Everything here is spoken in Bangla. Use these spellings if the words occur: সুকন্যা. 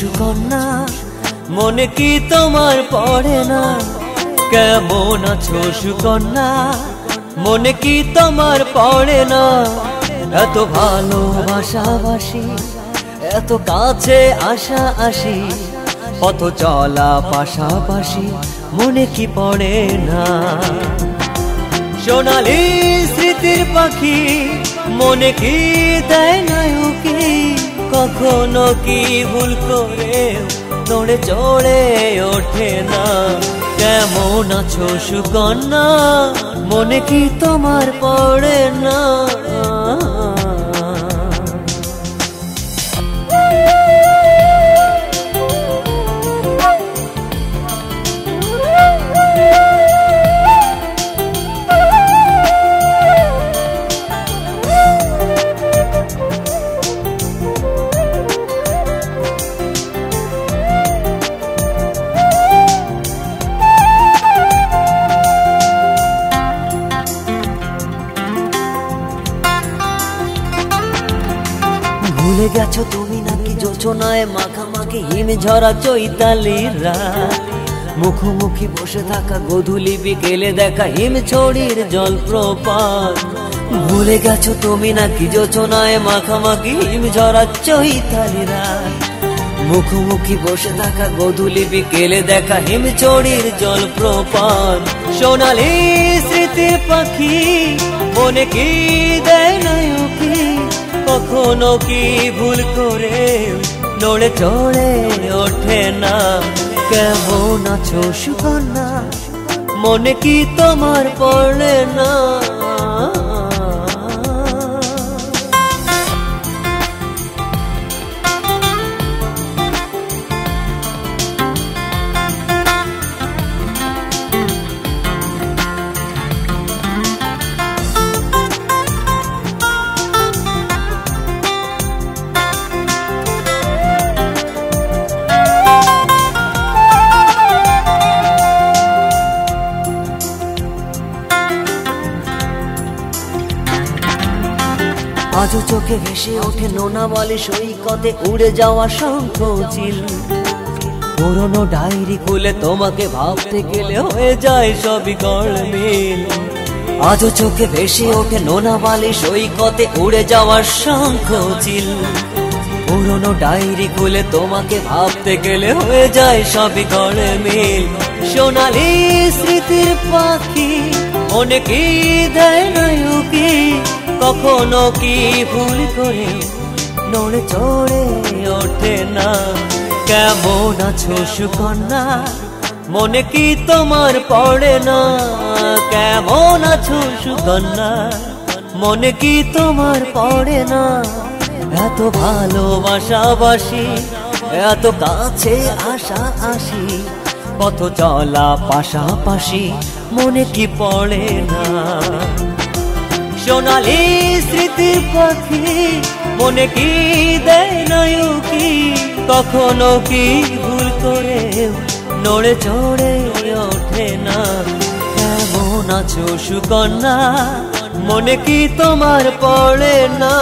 সুকন্যা, মনে কি তোমার পড়ে না? কেমন আছো সুকন্যা, মনে কি তোমার পড়ে না? এত ভালোবাসাবাসি, এত কাছে আশা আসি, কত চলা পাশাপাশি, মনে কি পড়ে না? সোনালি স্মৃতির পাখি মনে কি দেয় না উকি? কখনো কি ভুল করে নড়ে চড়ে ওঠে না? কেমন আছো সুকন্যা, মনে কি তোমার পড়ে না? ভুলে গেছো তুমি নাকি যোচনায় মাখামাখি হিমে ঝরা চৈতালির রাত? মুখোমুখি বসে থাকা গধূলি বিকেলে দেখা হিম ছড়ির জলপ্রপাত। ভুলে গেছো তুমি নাকি যোচনায় মাখামাখি হিম ঝরা চৈতালির রাত? মুখোমুখি বসে থাকা গধূলি বিকেলে দেখা হিম ছড়ির জলপ্রপাত। সোনালি স্মৃতি পাখি মনে কি দেয় না উকি? কখনো কি ভুল করে নড়ে চড়ে ওঠে না? কেমন আছো সুকন্যা, মনে কি তোমার পড়ে না? আজও চোখে ভেসে ওঠে নোনা বলে সৈকতে উড়ে যাওয়া শঙ্খ চিল। পুরনো ডায়েরি খুলে তোমাকে ভাবতে গেলে হয়ে যায় সবই গড়মিল। আজও চোখে ভেসে ওঠে নোনা বলে সৈকতে উড়ে যাওয়া শঙ্খ চিল। পুরনো ডায়েরি খুলে তোমাকে ভাবতে গেলে হয়ে যায় সবই গড়মিল। সোনালি স্মৃতির পাখি মনে কি দেয় না উকি? কখনো কি ভুল করে নড়ে চড়ে ওঠে না? কেমন আছো সুকন্যা, মনে কি তোমার পড়ে না? কেমন আছো সুকন্যা, মনে কি তোমার পড়ে না? এত ভালোবাসাবাসি, এত কাছে আশা আসি, কত চলা পাশাপাশি, মনে কি পড়ে না? সোনালি স্মৃতির পাখি মনে কি দেয় না উকি? কখনো কি ভুল করে নড়ে চড়ে ওঠে না? কেমন আছো সুকন্যা, মনে কি তোমার পড়ে না?